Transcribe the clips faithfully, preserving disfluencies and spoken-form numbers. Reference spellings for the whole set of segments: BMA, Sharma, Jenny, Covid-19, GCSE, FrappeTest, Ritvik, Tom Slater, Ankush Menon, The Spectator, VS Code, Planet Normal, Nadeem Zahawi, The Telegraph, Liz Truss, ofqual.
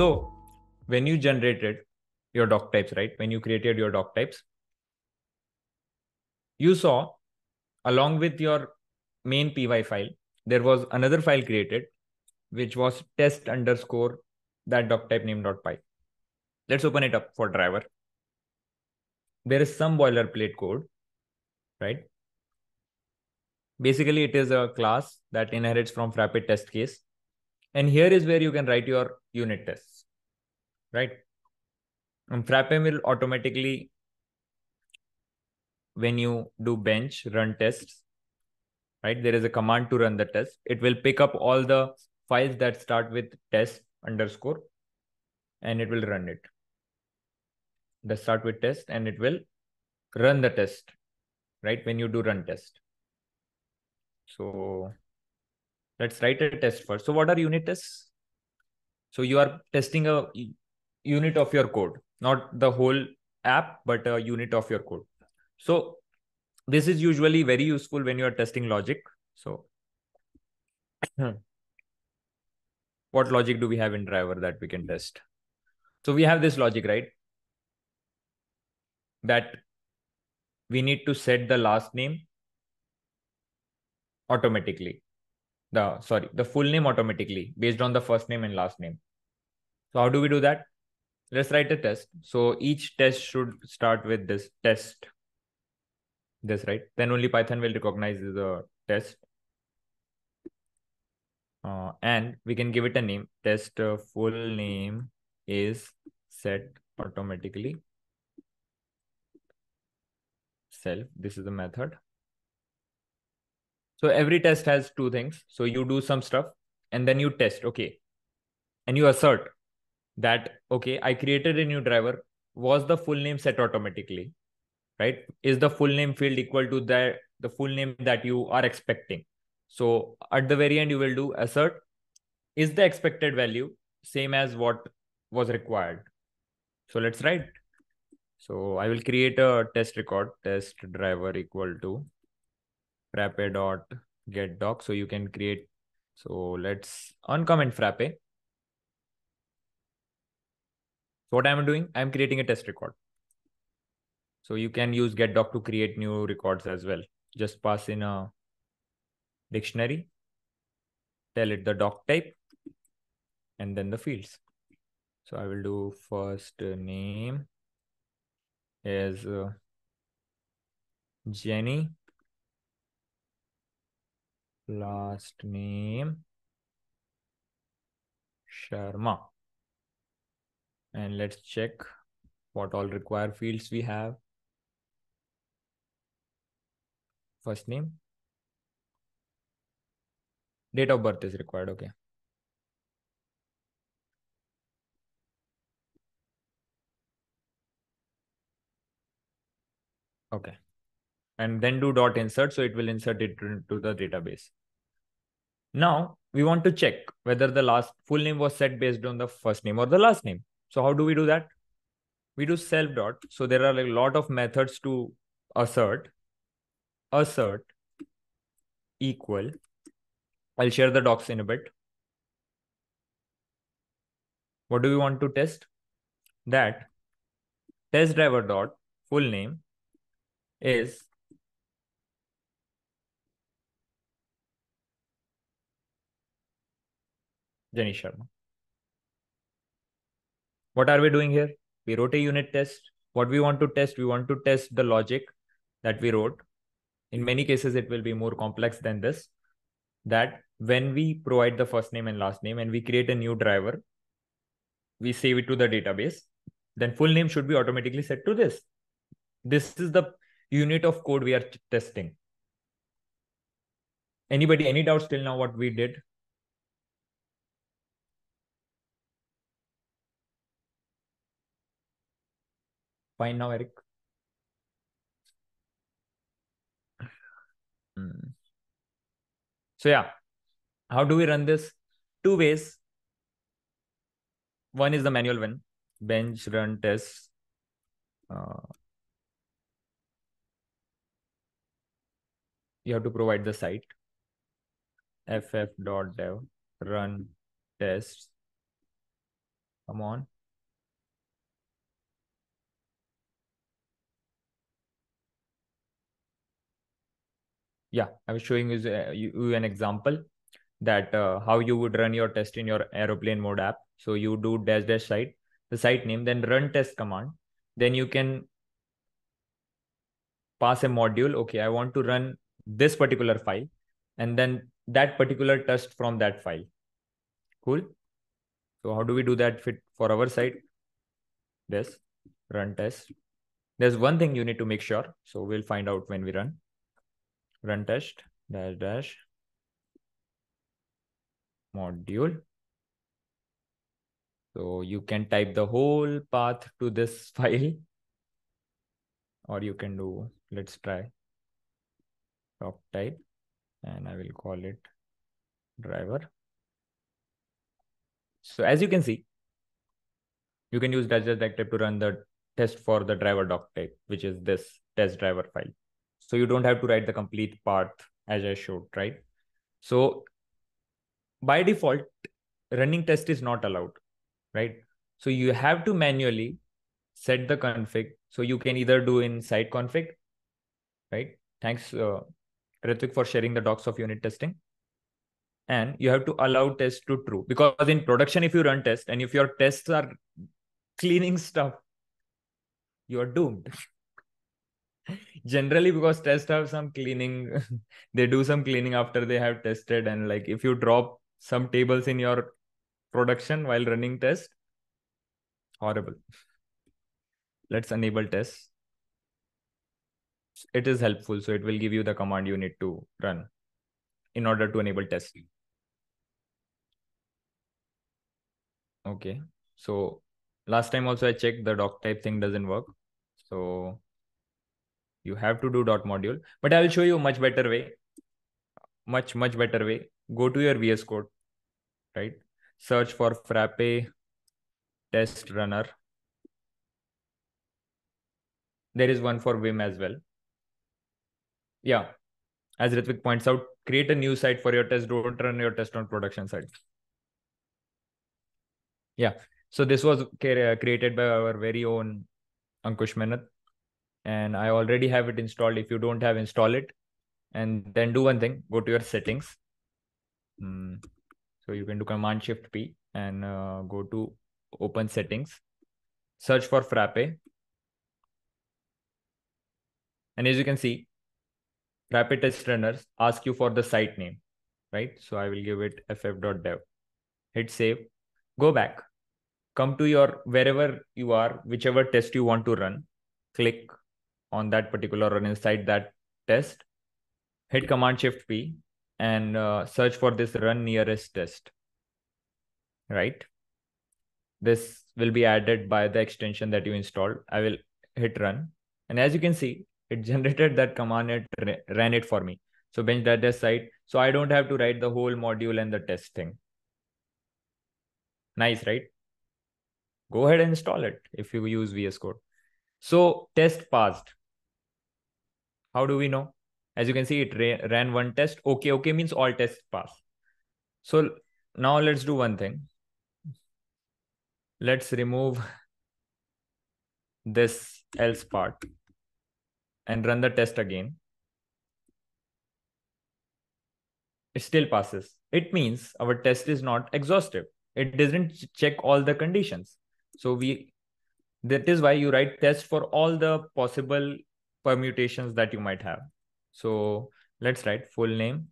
So when you generated your doc types, right? When you created your doc types, you saw along with your main P Y file, there was another file created, which was test underscore that doc type name dot py. Let's open it up for driver. There is some boilerplate code, right? Basically, it is a class that inherits from FrappeTest case. And here is where you can write your unit tests, right? And Frappe will automatically, when you do bench run tests, right? There is a command to run the test. It will pick up all the files that start with test underscore, and it will run it. They start with test and it will run the test, right? When you do run test. So let's write a test first. So what are unit tests? So you are testing a unit of your code, not the whole app, but a unit of your code. So this is usually very useful when you are testing logic. So what logic do we have in driver that we can test? So we have this logic, right? That we need to set the last name automatically. The, sorry, the full name automatically based on the first name and last name. So how do we do that? Let's write a test. So each test should start with this test. This, right? Then only Python will recognize the test. Uh, and we can give it a name. Test uh, full name is set automatically. Self. This is the method. So every test has two things. So you do some stuff and then you test. Okay. And you assert that, okay, I created a new driver. Was the full name set automatically, right? Is the full name field equal to the, the full name that you are expecting? So at the very end, you will do assert. Is the expected value same as what was required? So let's write. So I will create a test record, test driver equal to Frappe dot get doc. So you can create. So let's uncomment Frappe. So what I'm doing, I'm creating a test record. So you can use get doc to create new records as well. Just pass in a dictionary, tell it the doc type, and then the fields. So I will do first name is uh, Jenny. Last name Sharma, and let's check what all required fields we have. First name, date of birth is required. Okay. Okay. And then do dot insert. So it will insert it into the database. Now we want to check whether the last full name was set based on the first name or the last name. So how do we do that? We do self dot. So there are a lot of methods to assert. Assert equal. I'll share the docs in a bit. What do we want to test? That test driver dot full name is Jenny Sharma. What are we doing here? We wrote a unit test. What we want to test, we want to test the logic that we wrote. In many cases, it will be more complex than this, that when we provide the first name and last name and we create a new driver, we save it to the database, then full name should be automatically set to this. This is the unit of code we are testing. Anybody, any doubts till now what we did? Fine now, Eric. Mm. So yeah, how do we run this? Two ways. One is the manual one, bench run tests. Uh, you have to provide the site. F F dot dev run tests Come on. Yeah, I was showing you, uh, you an example that uh, how you would run your test in your aeroplane mode app. So you do dash dash site, the site name, then run test command. Then you can pass a module. Okay, I want to run this particular file and then that particular test from that file. Cool. So how do we do that fit for our site? This run test. There's one thing you need to make sure. So we'll find out when we run. Run test dash dash module. So you can type the whole path to this file, or you can do, let's try top type, and I will call it driver. So as you can see, you can use dash dash doc type to run the test for the driver doc type, which is this test driver file. So you don't have to write the complete path as I showed, right? So by default, running test is not allowed, right? So you have to manually set the config. So you can either do in site config, right? Thanks, uh, Ritvik, for sharing the docs of unit testing. And you have to allow test to true, because in production, if you run test and if your tests are cleaning stuff, you are doomed. Generally, because tests have some cleaning, they do some cleaning after they have tested. And like if you drop some tables in your production while running test, horrible. Let's enable test. It is helpful. So it will give you the command you need to run in order to enable test. Okay. So last time also I checked the doc type thing doesn't work. So you have to do dot module, but I will show you a much better way, much, much better way. Go to your V S Code, right? Search for Frappe test runner. There is one for Vim as well. Yeah. As Ritvik points out, create a new site for your test. Don't run your test on production site. Yeah. So this was created by our very own Ankush Menon. And I already have it installed. If you don't have, install it. And then do one thing, go to your settings. Mm. So you can do command shift P and uh, go to open settings, search for Frappe. And as you can see, Frappe test runners ask you for the site name, right? So I will give it ff.dev, hit save, go back, come to your wherever you are, whichever test you want to run, click on that particular run inside that test, hit command shift P and uh, search for this run nearest test, right? This will be added by the extension that you installed. I will hit run. And as you can see, it generated that command, it ran it for me. So bench data site. So I don't have to write the whole module and the test thing. Nice, right? Go ahead and install it if you use V S Code. So test passed. How do we know? As you can see, it ra ran one test. Okay, okay means all tests pass. So now let's do one thing. Let's remove this else part and run the test again. It still passes. It means our test is not exhaustive. It doesn't check all the conditions. So we, that is why you write test for all the possible permutations that you might have. So let's write full name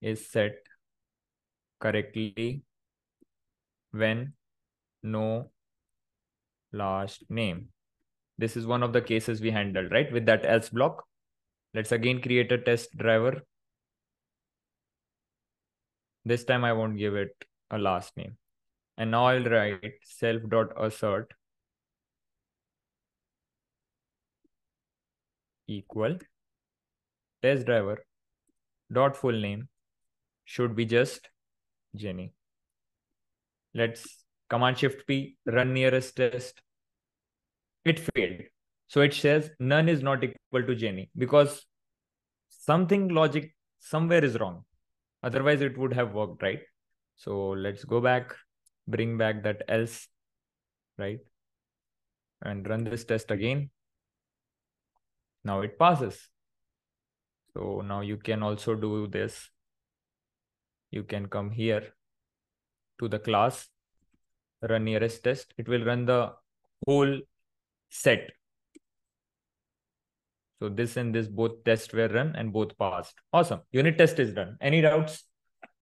is set correctly when no last name. This is one of the cases we handled, right? With that else block. Let's again create a test driver. This time I won't give it a last name. And now I'll write self.assert equal test driver dot full name should be just Jenny. Let's command shift P, run nearest test. It failed. So it says none is not equal to Jenny because something logic somewhere is wrong. Otherwise it would have worked, right? So let's go back. bring back that else, right? And run this test again. Now it passes. So now you can also do this. You can come here to the class, run nearest test. It will run the whole set. So this and this both tests were run and both passed. Awesome. Unit test is done. Any doubts?